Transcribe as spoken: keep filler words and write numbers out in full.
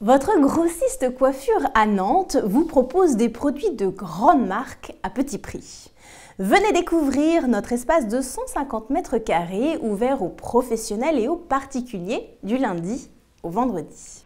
Votre grossiste coiffure à Nantes vous propose des produits de grande marque à petit prix. Venez découvrir notre espace de cent cinquante mètres carrés ouvert aux professionnels et aux particuliers du lundi au vendredi.